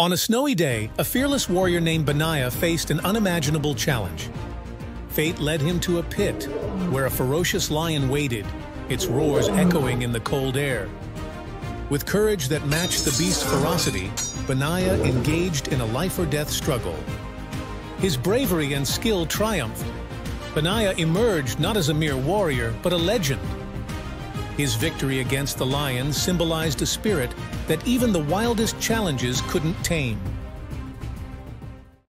On a snowy day, a fearless warrior named Benaiah faced an unimaginable challenge. Fate led him to a pit, where a ferocious lion waited, its roars echoing in the cold air. With courage that matched the beast's ferocity, Benaiah engaged in a life-or-death struggle. His bravery and skill triumphed. Benaiah emerged not as a mere warrior, but a legend. His victory against the lion symbolized a spirit that even the wildest challenges couldn't tame.